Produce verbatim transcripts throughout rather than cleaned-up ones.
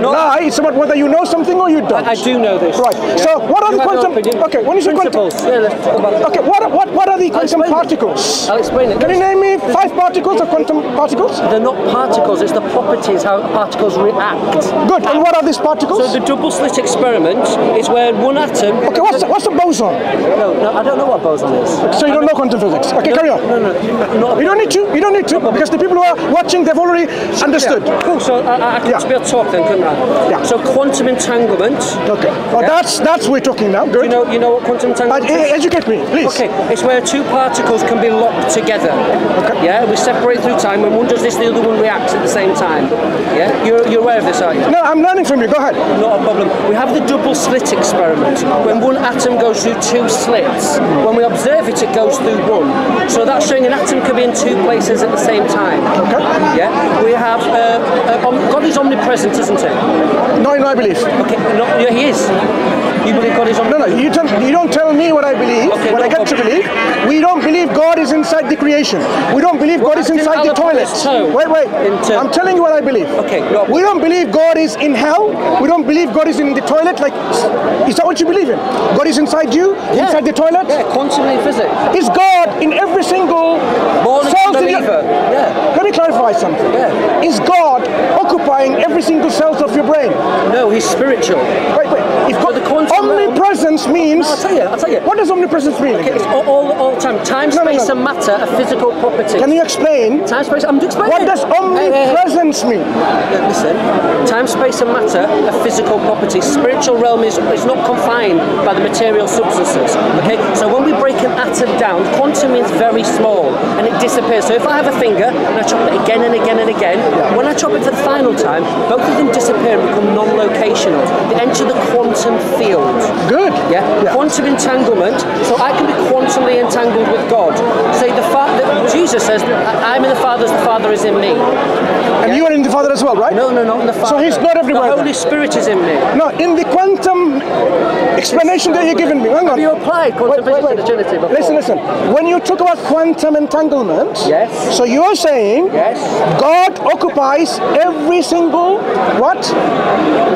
about no. Nah, it's about whether you know something or you don't. I, I do know this. Right. Yeah. So what are you the quantum? No okay, when you say quantum. Yeah, let's talk about okay, what, what what are the quantum particles? It. I'll explain it. Can you name me five particles of quantum particles? They're not particles. It's the properties how particles react. Good. And what are these particles? So the double slit experiment is where one atom. Okay. What's the, what's a boson? No, no, I don't know what boson is. So you I don't mean, know quantum physics. Okay, no, carry on. No, no, no. You don't need to. You don't need to because the people who are watching they've already understood. Yeah. Cool. So I, I can yeah. be able to talk then, couldn't I? Yeah. So quantum entanglement. Okay. Well, yeah. that's that's we're talking now. Good. You know, you know what quantum entanglement uh, is? Educate me, please. Okay. It's where two particles can be locked together. Okay. Yeah. We separate through time, and one does this, the other one reacts at the same time. Yeah. You're you're aware of this, aren't you? No, I'm learning from you. Go ahead. Not a problem. We have the double slit experiment when one atom goes through two slits. When we observe it, it goes through one. So that's showing an atom can be in two places at the same time. Okay. Yeah. We have uh, uh, um, God is omnipresent, isn't he? Not in my belief. Okay. No, yeah, he is. You believe God is omnipresent? No, no. You don't. You don't tell me what I believe. Okay, what no I get problem. to believe. We don't believe God is inside the creation. We don't believe well, God is inside the toilet. Wait, wait. I'm telling you what I believe. Okay. No. We don't believe God is in hell. We don't believe God is in the toilet. Like, is that what you believe in? God is inside you, yeah. inside the toilet. Yeah. Quantum physics. Is God in every single born cells in your? Yeah. Let me clarify something. Yeah. Is God occupying every single cells of your brain? No, he's spiritual. Wait, wait. If God, so the quantum omnipresence means. No, I'll tell you. I'll tell you. What does omnipresence mean? Okay, it's all, all, all time. Time, no, space, no, no. and matter are physical properties. Can you explain? Time, space. I'm explaining. What does omnipresence hey, hey, hey. mean? Listen. Time, space, and matter are physical properties. Spiritual realm is is not confined by the material substances. Okay. So when we break an atom down, quantum means very small, and it disappears. So if I have a finger and I chop it again and again and again, yeah. when I chop it for the final time, both of them disappear and become non-locational. They enter the quantum field. Good. Yeah? yeah. Quantum entanglement. So I can be quantumly entangled with God. Say the fact that Jesus says, "I'm in the Father, as the Father is in me." And yeah? you are in the Father as well, right? No, no, not in the Father. So He's not everywhere. The Holy then. Spirit is in me. No, in the quantum explanation that you're giving me. Hang on. Have you applied quantum wait, wait, wait. Agility before? Listen, listen. When you talk about quantum entanglement, yes. So you are saying yes. God occupies every single what?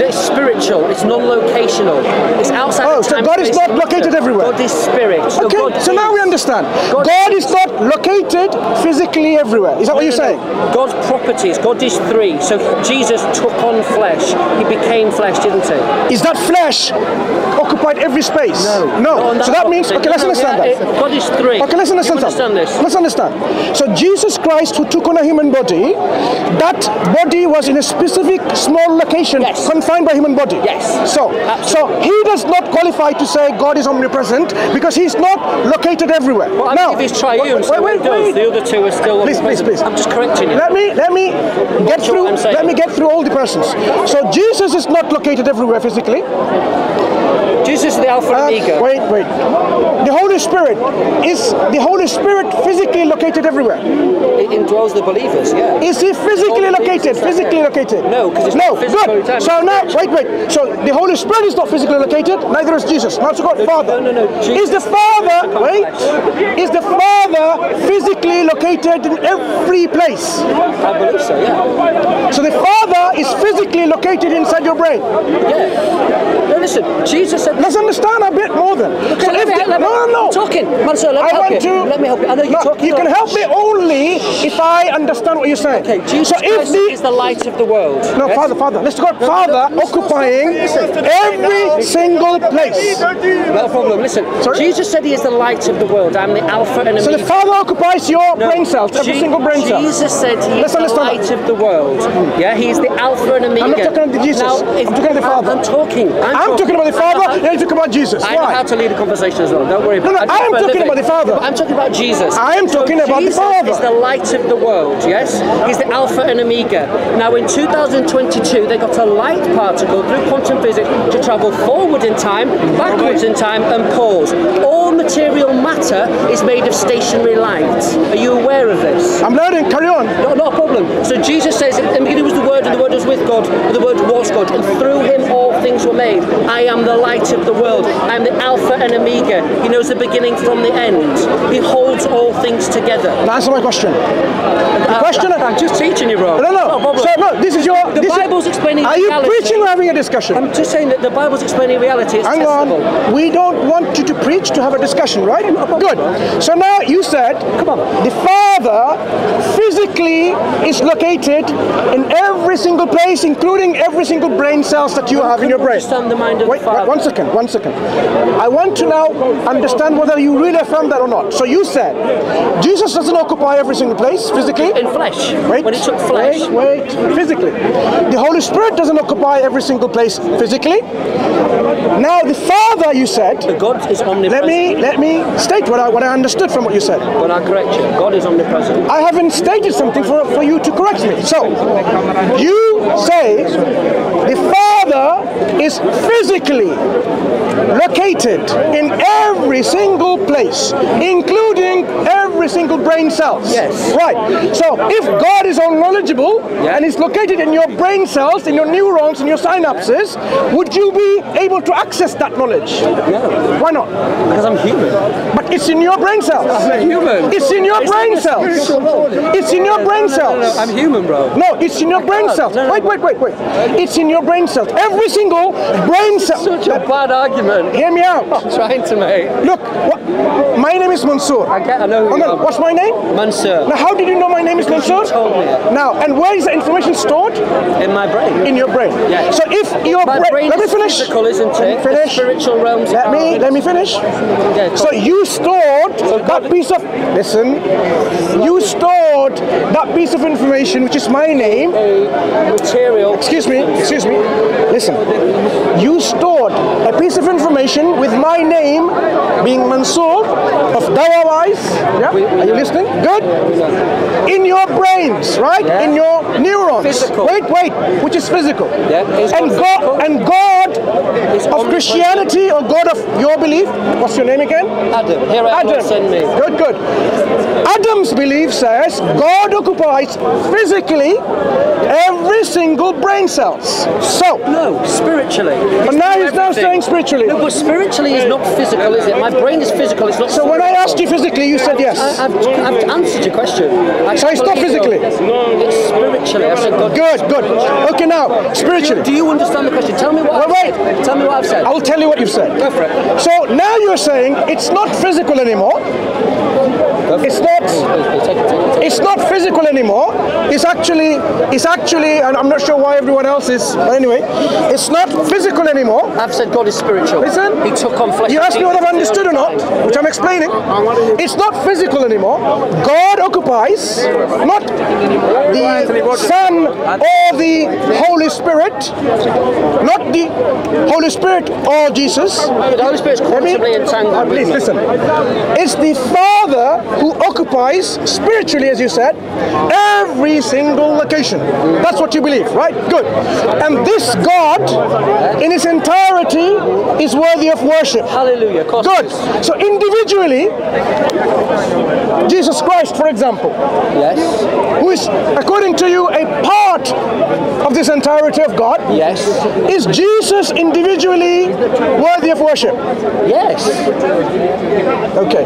It's spiritual. It's non-locational. It's outside. Oh, so God is not located everywhere. God is spirit. So okay. God so now we understand. God, God is not located physically everywhere. Is that no, what you're no, saying? No. God's properties. God is three. So Jesus took on flesh. He became flesh, didn't he? Is that flesh occupied every space? No. No. That so that means okay. No, let's no, understand yeah, that. It, God is three. Okay. Let's understand. understand this. Let's understand. So Jesus Christ, who took on a human body, that body was in a specific small location, yes. confined by human body. Yes. So, Absolutely. so he does not qualify to say God is omnipresent because he's not located everywhere. Well, I now, believe he's triune. Wait, so wait, wait, wait. The other two are still please, please, please. I'm just correcting you. Let me, let me get through. Let me get through all the persons. So Jesus is not located everywhere physically. Jesus is the Alpha and Omega. Uh, wait, wait. The Holy Spirit is the Holy Spirit physically located everywhere. It indwells the believers. Yeah. Is he physically located? Physically okay. located? No, because it's no. Not good. Time. So now, wait, wait. So the Holy Spirit is not physically located. Neither is Jesus. Now it's God, no, Father. No, no, no. Jesus is the Father? Is wait. Is the Father physically located in every place? I believe so. Yeah. So the Father is physically located inside your brain. Yeah. No, listen. Jesus. Let's understand a bit more then. Okay, so if me, the, no, no. I'm talking. Mansur, let me I help want you. To, let me help you. I know you're no, talking. You can help me only if I understand what you're saying. Okay, Jesus so if the, is the light of the world. No, yes? Father, Father. Let's go. No, Father no, occupying listen, every single place. No problem. Listen, Sorry? Jesus said he is the light of the world. I'm the Alpha and Omega. So the Father occupies your no, brain cells, every Je single brain cell. Jesus said he is the light that. of the world. Mm. Yeah, he is the Alpha and Omega. I'm not talking about Jesus. Now, I'm talking about the Father. I'm talking. I'm, I'm talking about the Father. You need to come about Jesus. I know Why? how to lead a conversation as well. Don't worry about it. No, no, I, I am talking about the Father. I'm talking about Jesus. I am talking so about Jesus the Father. He's the light of the world, yes? He's the Alpha and Omega. Now, in two thousand twenty-two, they got a light particle through quantum physics to travel forward in time, backwards in time, and pause. All material matter is made of stationary light. Are you aware of this? I'm learning. Carry on. No, not a problem. So Jesus says, in the beginning was the Word, and the Word was with God, and the Word was God, and through him all things were made. I am the light of the world. I'm the Alpha and Omega. He knows the beginning from the end. He holds all things together? Answer my question. The question. I'm just teaching you, bro. No, no, no. So, no, this is your. The this Bible's is, explaining are reality. Are you preaching or having a discussion? I'm just saying that the Bible's explaining reality. It's Hang testable. on. We don't want you to preach to have a discussion, right? Good. So now you said, come on, the Father physically is located in every single place, including every single brain cells that you I have in your brain. Understand the mind of Wait, the Father. One second. One second. I want to now understand whether you really affirm that or not. So you said Jesus doesn't occupy every single place physically. In flesh. Wait. When he took flesh. Wait. Wait. Physically. The Holy Spirit doesn't occupy every single place physically. Now the Father, you said. The God is omnipresent. Let me let me state what I what I understood from what you said. Well, I correct you. God is omnipresent. I haven't stated something for for you to correct me. So you say the Father is physically located in every single place, including every single brain cells. Yes. Right. So if God is all knowledgeable, yeah, and is located in your brain cells, in your neurons, in your synapses, would you be able to access that knowledge? No. Why not? Because I'm human. But it's in your brain cells. I'm human. It's in your it's brain cells. It's in your brain cells. No, no, no, no. I'm human, bro. No, it's in your brain cells. No, no, wait, wait, wait, wait. It's in your brain cells. Every single brain cell. Such a bad argument. Hear me out. I'm trying to make. Look, what, my name is Mansur. I get. I know. Who you on, are. What's my name? Mansur. Now, how did you know my name is because Mansur? You told me it. Now, and where is the information stored? In my brain. In your brain. Yeah. So if your my bra brain. Let me finish. Physical, isn't it? Let me finish. The spiritual realms. Let me. Let me finish. Yeah, so you stored so that piece of. Listen. You stored that piece of information, which is my name. A material. Excuse me. Excuse me. Listen, you stored a piece of information with my name being Mansur of DawahWise. Yeah? Are you listening? Good. In your brains, right? Yeah. In your neurons. Physical. Wait, wait. Which is physical. Yeah. And God, and God of Christianity or God of your belief. What's your name again? Adam. Here I Adam. Send me. Good, good. Adam's belief says God occupies physically every single brain cells. So no, spiritually. But now he's now saying spiritually. No, but spiritually is not physical, is it? My brain is physical. It's not. So spiritual. When I asked you physically, you said yes. I, I've, I've answered your question. I so it's not physically. No, it's spiritually. I said God. Good, good. Okay, now spiritually. Do you, do you understand the question? Tell me what. Wait, I've wait. Said. Tell me what I've said. I'll tell you what you've said. Go for it. So now you're saying it's not physical anymore. It's not. It's not physical anymore. It's actually. It's actually. And I'm not sure why everyone else is. But anyway, it's not physical anymore. I've said God is spiritual. Listen. He took on flesh. You asked me whether I've understood or not, which I'm explaining. It's not physical anymore. God occupies not the Son or the Holy Spirit, not the Holy Spirit or Jesus. The Holy Spirit is constantly entangled. Please listen. It's the Father who occupies spiritually, as you said, every single location. That's what you believe, right? Good. And this God in its entirety is worthy of worship. Hallelujah. Good. So individually, Jesus Christ, for example, yes, who is, according to you, a part of this entirety of God, yes, is Jesus individually worthy of worship? Yes. Okay.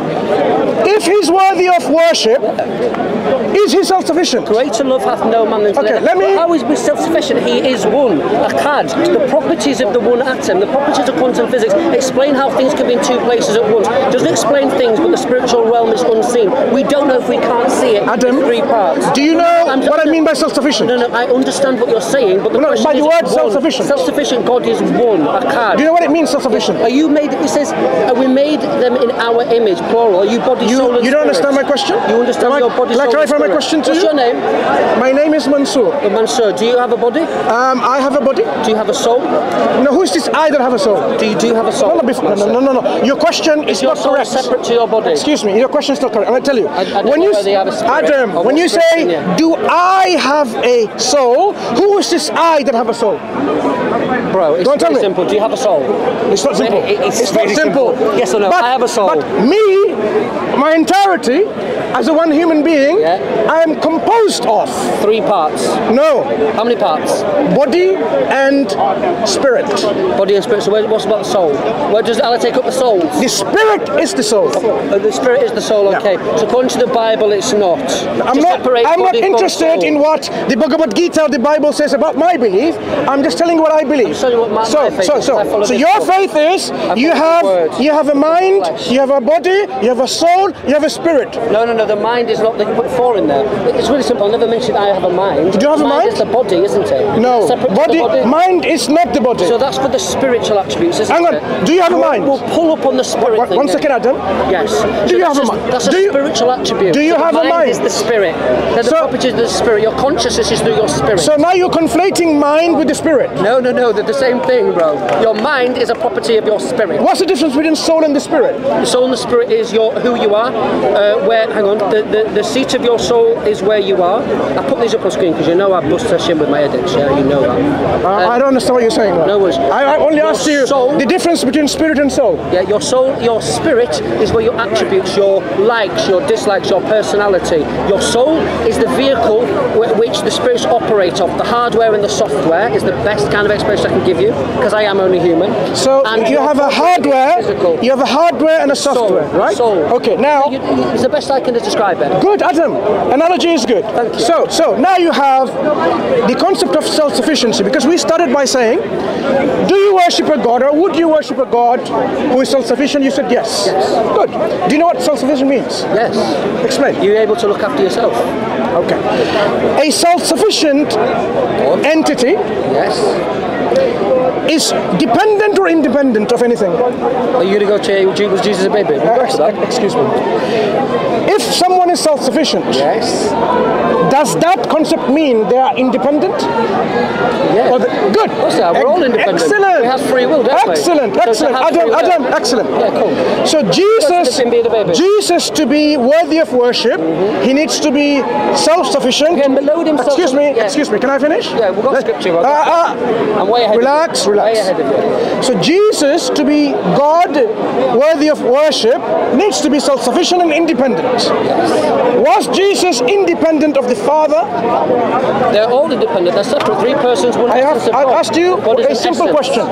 If he's worthy of worship, yeah, is he self-sufficient? Greater love hath no man than to okay, let me. How is he self-sufficient? He is one. Akkad. The properties of the one atom, the properties of quantum physics, explain how things can be in two places at once. Doesn't explain things, but the spiritual realm is unseen. We don't know if we can't see it. Adam, in three parts. Do you know I'm, what I mean by self-sufficient? No, no, I understand what you're saying, but the no, question by the is word self-sufficient. Self-sufficient. God is one. Akkad. Do you know what it means, self-sufficient? Are you made? It says, are we made them in our image? Plural. Are you body, you, soul, and you don't spirit? Understand my question? You understand I, your body, like soul, I and my question to What's you? What's your name? My name is Mansur. Uh, Mansur. Do you have a body? Um, I have a body. Do you have a soul? No. Who is this? I don't have a soul. Do you do you have a soul? No, no, no, no, no, no. Your question is, is your not soul correct. Separate to your body. Excuse me. Your question is not correct. I'm gonna tell you. I, I when you Adam, when you say, do I have a soul? Who is this I that have a soul? Bro, it's very simple. Do you have a soul? It's not simple. It, it, it's it's really not simple. simple. Yes or no? But, I have a soul. But me, my entirety, as a one human being, yeah, I am composed of. Three parts. No. How many parts? Body and spirit. Body and spirit. So where, what's about the soul? Where does Allah take up the soul? The spirit is the soul. Oh, the spirit is the soul, okay. Yeah. So according to the Bible, it's not. I'm to not, I'm not interested in what the Bhagavad Gita or the Bible says about my belief. I'm just telling you what I believe. So, what my, so, my faith so, is. so, so your book. faith is I'm you have words. you have a mind, you have a body, you have a soul, you have a spirit. No, no, no, the mind is not, they put four in there. It's really simple. I never mentioned I have a mind. Do you have mind a mind? It's the body, isn't it? No, body, body, mind is not the body. So that's for the spiritual attributes, isn't Hang on. it? Do you have a mind? We'll pull up on the spirit. One, one second, Adam. Yes. Do so you have just, a mind? That's a do spiritual you, attribute. Do you so have mind a mind? Is the spirit. They're the so, properties of the spirit. Your consciousness is through your spirit. So now you're conflating mind with the spirit. No, no, no. They're the same thing, bro. Your mind is a property of your spirit. What's the difference between soul and the spirit? The soul and the spirit is your who you are. Uh, where? Hang on. The, the the seat of your soul is where you are. I put these up on screen because you know I bust that shit with my edits. Yeah, you know that. Uh, uh, I don't understand what you're saying. Right? No worries. I, I only asked you soul, the difference between spirit and soul. Yeah, your soul, your spirit is where your attributes, your likes, your dislikes, your personality. Your soul is the vehicle with which the spirits operate off. The hardware and the software is the best kind of expression I can give you because I am only human. So and you have a hardware, physical. you have a hardware and a software, soul, right? Soul. Okay. Now you, you, it's the best I can describe it. Good, Adam. Analogy is good. Thank you. So, so now you have the concept of self-sufficiency because we started by saying, do you worship a god or would you worship a god who is self-sufficient? You said yes. Yes. Good. Do you know what self-sufficient means? Yes. Explain. You're able to look after yourself. Okay. A self-sufficient entity. Yes. Is dependent or independent of anything? Are you going to go to was Jesus a baby? Uh, ex that. Excuse me. If someone is self-sufficient, yes. Does that concept mean they are independent? Yes. Or the, good. What's that? We're all independent. Excellent. We have free will, don't excellent. We? Excellent. So Adam, Adam, excellent. Yeah, cool. So Jesus, Jesus to be worthy of worship, mm-hmm. He needs to be self-sufficient. Excuse me, yeah. excuse me, can I finish? Yeah, we've got scripture. Uh, uh, I'm way ahead relax, of you. Relax. Way ahead of you. So Jesus to be God, worthy of worship, needs to be self-sufficient and independent. Yes. Was Jesus independent of the Father? They're all independent. They're separate. Three persons. One I have. I asked you a simple essence. question.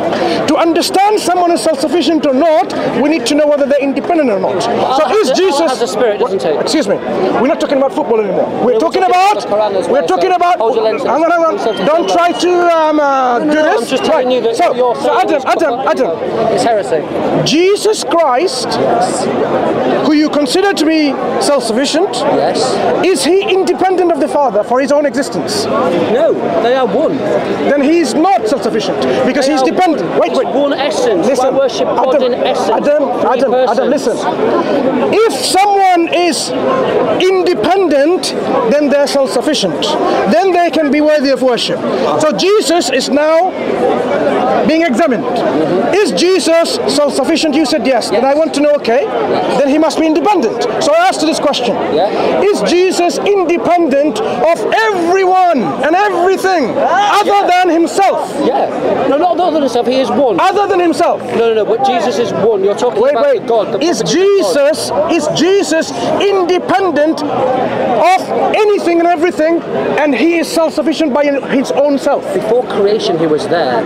To understand someone is self-sufficient or not, we need to know whether they're independent or not. Well, so is the, Jesus? Allah has a spirit, doesn't he? Excuse me. We're not talking about football anymore. We're, we're talking about. We're talking about. Hang on, hang on. Don't try to um, uh, no, no, do no, this. I'm just telling right. you that so, your so Adam, Adam, Adam. It's heresy. Jesus Christ, yes. Who you consider to be self-sufficient, yes. Is he independent of the Father for his own existence? No, they are one. Then he is not self-sufficient because they he's dependent. Wait, wait. One essence. Listen, worship God Adam, in essence. Adam, Adam, persons. Adam. Listen. If someone is independent, then they're self-sufficient. Then they can be worthy of worship. So Jesus is now being examined. Mm-hmm. Is Jesus self-sufficient? You said yes. yes. Then I want to know. Okay. Yes. Then he must be independent. So I asked you this question. Yeah. Is Jesus independent of everyone and everything other yeah. than himself? Yeah. No, not other than himself. He is one. Other than himself. No, no, no. But Jesus is one. You're talking wait, about wait. God. Is Jesus God. is Jesus independent of anything and everything, and he is self-sufficient by his own self? Before creation, he was there.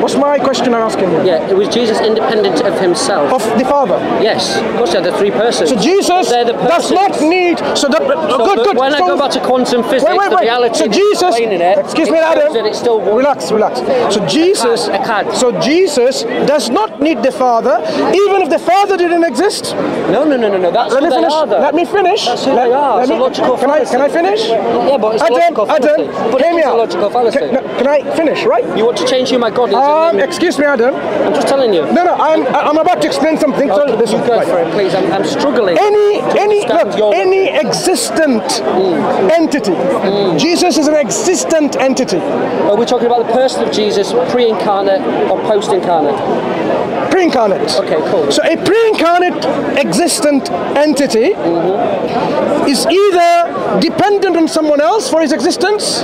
What's my question I'm asking you? Yeah. It was Jesus independent of himself. Of the Father. Yes. Of course, they're the three persons. So Jesus the does not need. So that. So, good. Good. When so, I go back to quantum physics, wait, wait, wait. the reality. So Jesus. It, excuse me, Adam. It's still one. Relax. Relax. So Jesus. Akkad. So Jesus does not need the Father, even if the Father didn't exist. No, no, no, no, no. That's let who me they finish. Are, let me finish. That's who let, they are. It's me, a logical can fallacy. I? Can I finish? Yeah, but it's Adam, a logical fallacy. Adam, but it's a logical fallacy. Can, no, can I finish? Right? You want to change who my God is? Um, excuse me, Adam. I'm just telling you. No, no. I'm I'm about to explain something. Okay, so this you go for it, please. I'm, I'm struggling. Any, any, look, any existent mm. entity. Mm. Jesus is an existent entity. Are we talking about the person of Jesus, pre-incarnate or post-incarnate? Pre-incarnate. Okay, cool. So a pre-incarnate existent entity mm-hmm. is either dependent on someone else for his existence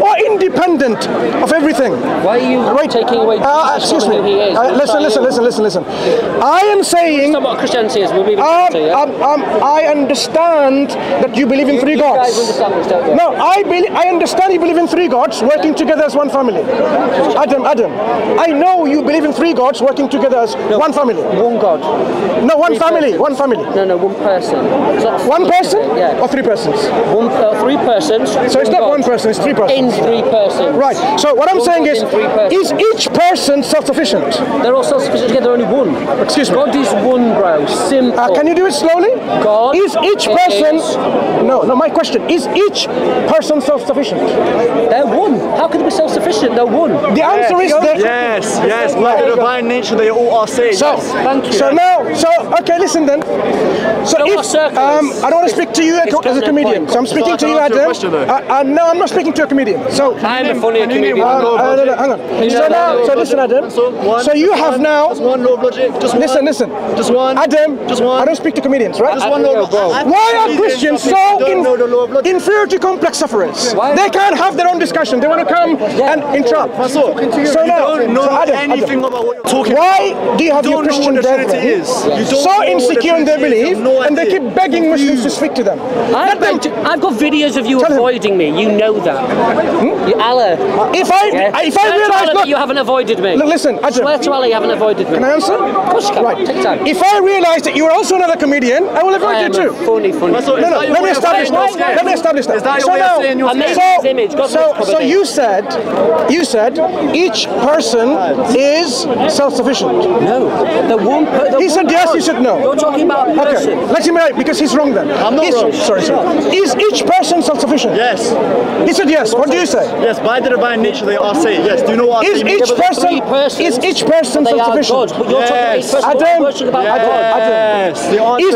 or independent of everything. Why are you right. taking away Jesus uh, excuse me. Who he is? Uh, listen, listen, listen, listen, listen. I am saying... It's not what Christianity is. We'll be um, um, um, I I understand that you believe in three gods. No, I believe, I understand you believe in three gods working together as one family. Adam, Adam, I know you believe in three gods working together as no, one family. One God. No, one three family. Persons. One family. No, no, one person. So one person? Yeah. Or three persons? One, uh, three persons. So it's not God. One person, it's three persons. In three persons. Right. So what I'm one saying is, is each person self-sufficient? They're all self-sufficient together, only one. Excuse me. God is one, bro. Simple. Uh, can you do it slowly? God is each person... Is. No, no, my question. Is each person self-sufficient? They're one. How can they be self-sufficient? They're one. The yes. answer is... That yes, yes. By the divine nature, they all are saved. So, yes. Thank you. So now, so, okay, listen then. So no if... Um, I don't want to speak to you it's as a comedian. So I'm speaking so to you, Adam. Uh, uh, no, I'm not speaking to a comedian. So... I'm a funny comedian. Uh, uh, no, no, hang on. So now, so listen, Adam. So you have now... Just one law logic. Listen, listen. Just one. Adam, just one. I don't speak to comedians, right? Just one law of love. Why are Christians so in, inferior to complex sufferers? They can't have their own discussion. They want to come and interrupt. So now, you don't know anything about what you're talking about. Why do you have your Christian brethren so insecure in their belief, and they keep begging Muslims to speak to them? I've got videos of you avoiding me. You know that. Allah. If I if I realise that you haven't avoided me, listen, Adam. Swear to Allah, you haven't avoided me. Can I answer? Of course you can. Take time. If I realise that you are also another comedian, I will avoid you too. Funny, funny. No, no, no. Let me establish that. Let me establish that. So now, so, so you said, you said, each person is self-sufficient. No, the one. The he said yes. You said no. You're talking about okay. Person. Let him right because he's wrong then. I'm not is, wrong. Sorry, sorry. Is each person self-sufficient? Yes. He said yes. What do you say? Yes. By the divine nature, they are saved. Yes. Do you know what? Is each person? Is each person self-sufficient? Yes. Adam. Is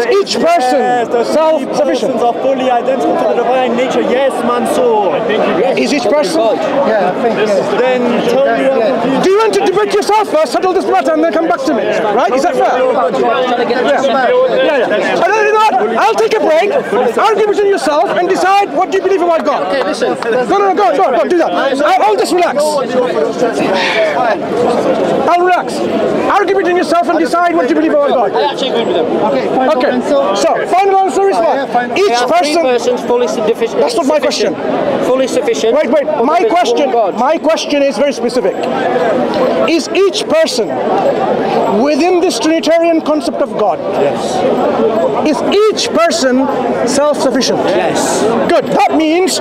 each person yes, self-sufficient? Persons are fully identical to the divine nature. Yes, Mansur. Yes. Is each person? Yeah, I think yes. Then totally yeah. Do you want to debate yourself first, settle this matter, and then come back to me? Yeah. Right? Is that fair? Yeah, yeah. yeah. I don't know what. I'll take a break. Argue between yourself and decide what do you believe about God. Okay, listen. No, no, no, go, go, go, do that. I'll just relax. I'll relax. Argue between yourself and decide what you believe about God. I actually agree with them. Okay, final okay. answer. So, final answer is oh, what? Yeah, each person... persons fully sufficient. That's not my question. Fully sufficient. Wait, wait. My question, my question is very specific. Is each person within this Trinitarian concept of God? Yes. Is each person self-sufficient? Yes. Good. That means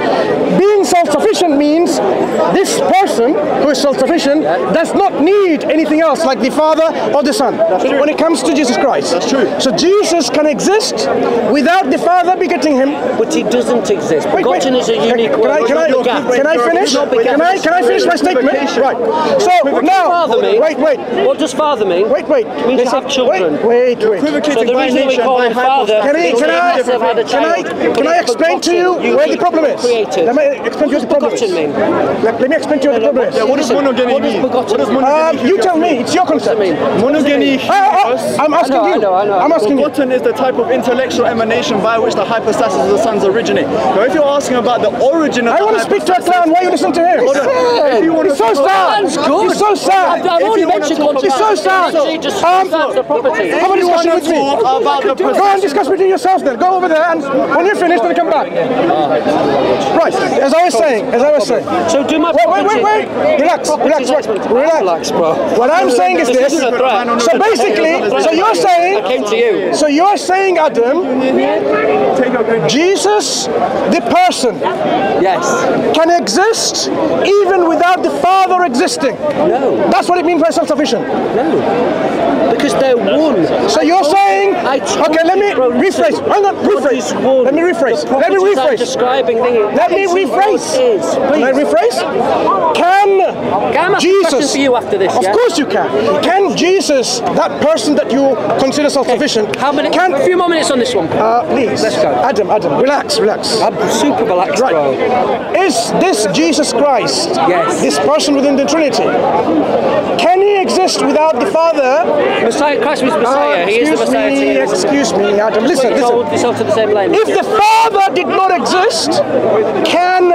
being self-sufficient means this person who is self-sufficient yeah. does not need anything else like the Father or the Son. That's true. When it comes to Jesus Christ. That's true. So Jesus can exist without the Father begetting him. But he doesn't exist. Wait, Begotten wait. is a unique can, word. Can I, can, I, can I finish? Can I, can I finish my statement? Right. So now, wait, wait. What does Father mean? Wait, wait. It means have children. Wait, wait. wait. So the reason we call him Father can I, can I, can I, can I, can I explain to you where the problem is? Let me explain to you the problem is. Let me explain to you what the problem is. What does monogeny mean? Um, you tell me. It's your concept. Monogeny. I'm asking you. I know, I know. I'm asking you. Is the type of intellectual emanation by which the hypostasis of the sons originate. Now, if you're asking about the origin of I the want to speak to a clown. Why are you listening to him? It's sad. He's so sad. He's so sad. I've already mentioned what he's so sad. Um, have a discussion with me. Go and discuss between yourselves then. Go over there and when you're finished, then come back. Right. As I was saying, as I was saying. So do my wait, wait, wait, wait. Relax, relax, relax. Relax, bro. What I'm saying is this. So basically, so you're saying. I came to you. So you're saying, Adam, Jesus, the person, yes, can exist even without the Father existing. No. That's what it means by self-sufficient. No. Because they're one. So you're saying, okay, let me rephrase. I'm not rephrase. Let me rephrase. Let me rephrase. Describing Let me rephrase. Let me rephrase. Can Jesus? For you after this. Of course you can. Can Jesus, that person that you consider self-sufficient? How many? Can a few more minutes on this one, uh, please. Let's go. Adam, Adam, relax, relax. I'm super relaxed, right. bro. Is this Jesus Christ? Yes. This person within the Trinity. Can he exist without the Father? Messiah, Christ was Messiah. Uh, he is the Messiah. Me, too. Excuse me, Adam. Listen, listen. To the same if the Father did not exist, can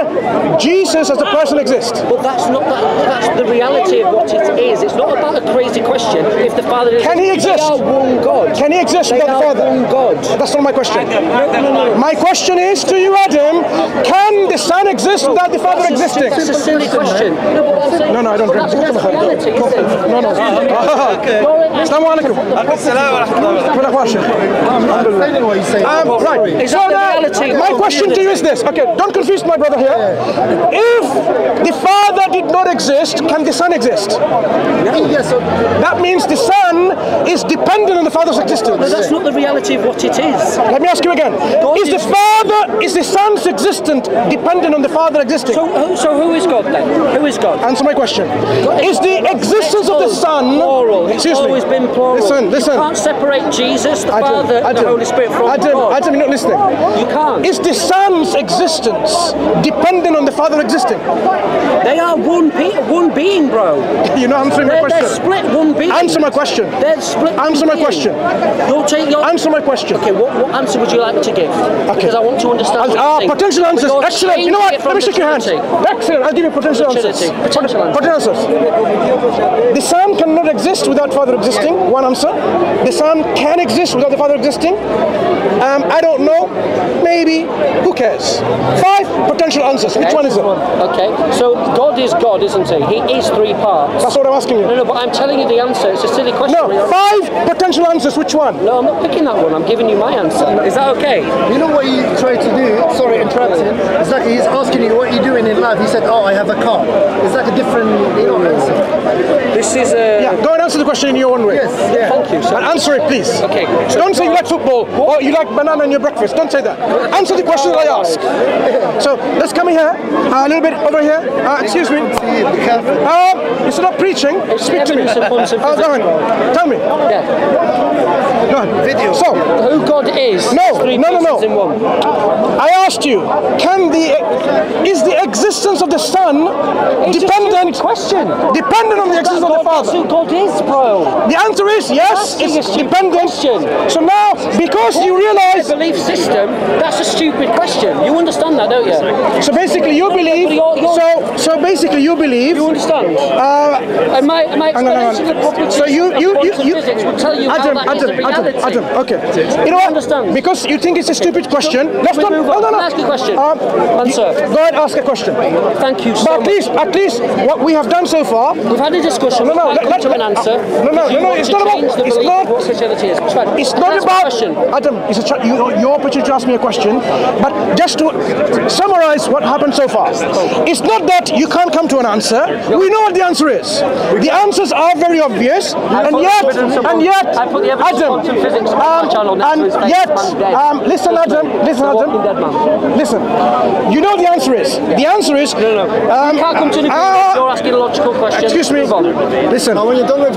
Jesus as a person exist? But that's not. That, that's the reality of what it is. It's not about a crazy question. If the Father did, can he exist? They are one God. Can he exist? They without are the Father? One God. That's not my question. My question is to you, Adam, can the Son exist without the Father existing? That's a silly question. No, no, I don't drink. No, no. Assalamu alaikum. Um, right. So now, my question to you is this. Okay, don't confuse my brother here. If the Father did not exist, can the Son exist? That means the Son is dependent on the Father's existence. But that's not the reality of what it is. Let me ask you again. God is the Father, is the Son's existence dependent on the Father existing? So, so who is God then? Who is God? Answer my question. God is the existence of the Son... Plural. It's always been plural. Listen, listen. You can't separate Jesus, the Adam, Father, Adam, and the Holy Spirit from Adam, God. Adam, you're not listening. You can't. Is the Son's existence dependent on the Father existing? They are one, pe one being, bro. You're not answering they're, my question. They're split one being. Answer my question. They're split Answer my being. question. You'll take your... Answer my question. Okay, what, what answer would you like to give? Okay. Because I want to understand what uh, potential answers. Excellent. You know what? Let me shake your hands. Excellent. I'll give you potential answers. Potential answers. The Son cannot exist without Father existing. One answer. The Son can exist without the Father existing. Um, I don't know. Maybe. Who cares? Five potential answers. Which okay. one is it? Okay. So God is God, isn't He? He is three parts. That's what I'm asking you. No, no, but I'm telling you the answer. It's a silly question. No. Five potential answers. Which one? No, I'm not picking that one. I'm giving you my answer. Is that okay? You know what he tried to do? Sorry, interrupting. It's like he's asking you what you're doing in life. He said, "Oh, I have a car." It's like a different, you know, answer. This is a. Yeah, go and answer the question in your own way. Yes. Yeah. Thank you, sir. And answer it, please. Okay. So don't say you like football or you like banana in your breakfast. Don't say that. Answer the question that I ask. So let's come in here. Uh, a little bit over here. Uh, excuse me. Uh, it's not preaching. Speak to me. Uh, go ahead. Tell me. Yeah. Go ahead. Video. So who God is? No. No, no, no. I asked you, can the is the existence of the Son dependent question dependent on the existence of the Father? That's who God is, bro. The answer is yes, it's dependent. Question. So now, because you realise the belief system, that's a stupid question. You understand that, don't you? So basically, you believe. So so basically, you believe. You understand? Uh, am I am I explaining the properties of quantum physics will tell you how that is the reality? Adam, Adam, okay. You know what? Because you think it's a stupid question. Let's not. No, no, no. Ask a question. Um, Mansur. Go ahead, ask a question. Thank you. So but at least, at least, what we have done so far. We've had a discussion. No, no, no. Let's have an answer. No, no, no, no. It's not about. It's not. It's not, it's not about. Adam, it's a you, your opportunity to ask me a question. But just to summarize what happened so far, it's not that you can't come to an answer. We know what the answer is. The answers are very obvious, and yet, and yet, Adam, um, and yet, um, listen, Adam, listen, Adam, listen. You know the answer is. The answer is. No, no. Um, you can't come to an agreement. You're asking a logical question. Excuse me. Listen.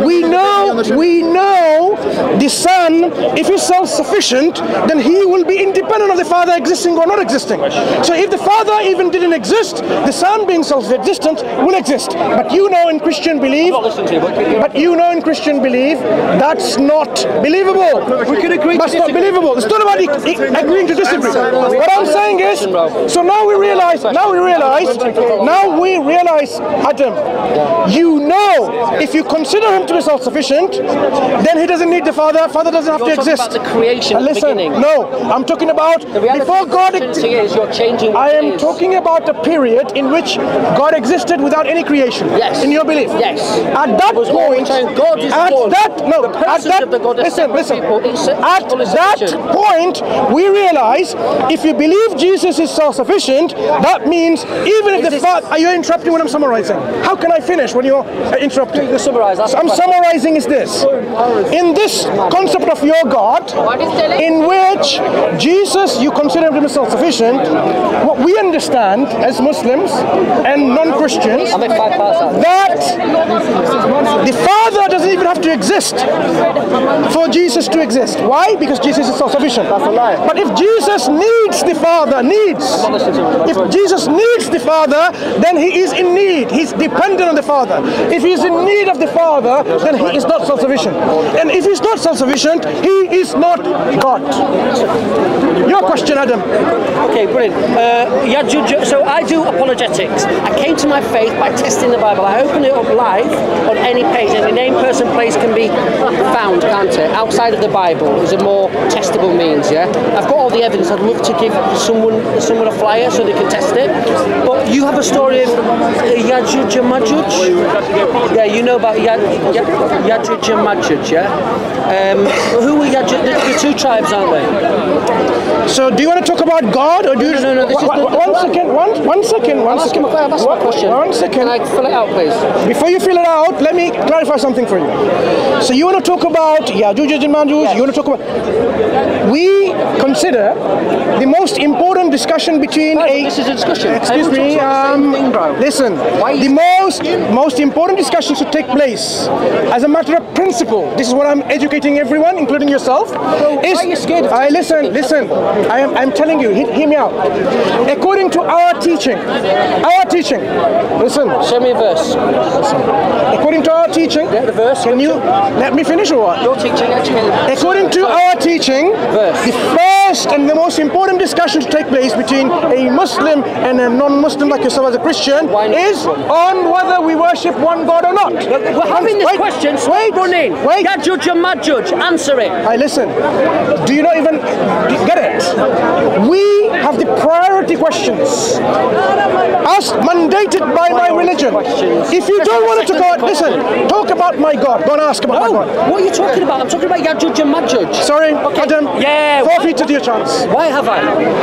We know. We know the Son. If he's self-sufficient, then he will be independent of the Father existing or not existing. So if the Father even didn't exist, the Son being self-existent will exist. But you know in Christian belief. But you know in Christian belief that's not believable. We can agree. That's not believable. It's not about agreeing to disagree. What I'm saying is, so now we realize, now we realize, now we realize, Adam, you know, if you consider him to be self-sufficient, then he doesn't need the Father. Father doesn't have to exist. You're talking about the creation. Listen, no, I'm talking about before God. I am talking about a period in which God existed without any creation. Yes. In your belief. Yes. At that point, God is born. At that, no, at that, listen, listen. At that point, we realize if you believe Jesus is self-sufficient, that means even if the Father... Are you interrupting when I'm summarizing? How can I finish when you're interrupting? You summarize. I'm summarizing is this. In this concept of your God, in which Jesus, you consider him self-sufficient, what we understand as Muslims and non-Christians, that the Father doesn't even have to exist for Jesus to exist. Why? Because Jesus is self-sufficient. But if Jesus needs the Father, needs, if Jesus needs the Father, then he is in need. He's dependent on the Father. If he is in need of the Father, then he is not self-sufficient. And if he's not self-sufficient, he is not God. Your question, Adam. Okay, brilliant. Uh, Ya'juj, so I do apologetics. I came to my faith by testing the Bible. I open it up live on any page. Any name, person, place can be found, can't it? Outside of the Bible is a more testable means, yeah? I've got all the evidence. I'd love to give someone someone a flyer so they can test it. But you have a story of Ya'juj and Ma'juj? Yeah, you know about Ya'juj and Ma'juj, yeah? Um, who are Ya'juj? They're the two tribes, aren't they? So do you want to talk about God, or do you... No, no, no, this one, is the, one the second, one, one second, one second. Him, I've asked one, question. One second. Can I fill it out, please? Before you fill it out, let me clarify something for you. So you want to talk about Ya'juj and Ma'juj, yes. You want to talk about... We consider the most important discussion between right, a... This is a discussion. Excuse me, um, thing, listen. Why the most, most important discussions should take place as a matter of principle. This is what I'm educating everyone, including yourself. So is, why are you scared of I, listen, listen. I am, I'm telling you, hear, hear me out. According to our teaching, our teaching, listen. Show me a verse. Listen. According to our teaching, yeah, the verse. Can you let me finish or what? Your teaching, actually. According to our teaching, verse. The first and the most important discussion to take place between a Muslim and a non-Muslim like yourself as a Christian is on whether we worship one God or not. We're having this wait, question thrown in. Wait. Ya'juj and Ma'juj, answer it. I listen. Do you not even get it? We have the priority questions as mandated by my religion. If you don't want to talk about, listen, talk about my God. Don't ask about no, my God. What are you talking about? I'm talking about Ya'juj and Ma'juj. Sorry, okay. Adam. Yeah. Forfeited your chance. Why have I?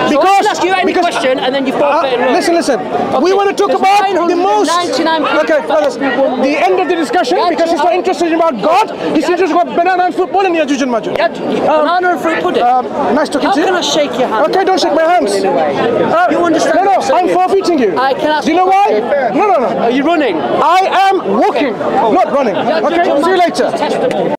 Because so I can ask you any question and then you forfeit. Uh, listen, listen. Okay. We want to talk There's about the most. Okay. The end of the discussion Ya'juj, because he's not interested about God. He's Ya'juj. interested about banana and football and Ya'juj and Ma'juj. Um, banana and fruit pudding. Um, nice talking How to you. How can I shake your hand? Okay, don't shake my hand. In a way. Uh, you understand? No, no, I'm forfeiting you. I cannot. Do you know why? No, no, no. Are you running? I am walking, okay. Not running. Okay, see you later.